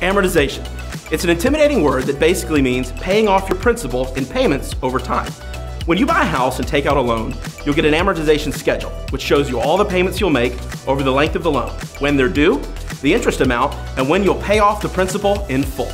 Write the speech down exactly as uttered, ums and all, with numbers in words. Amortization. It's an intimidating word that basically means paying off your principal in payments over time. When you buy a house and take out a loan, you'll get an amortization schedule, which shows you all the payments you'll make over the length of the loan, when they're due, the interest amount, and when you'll pay off the principal in full.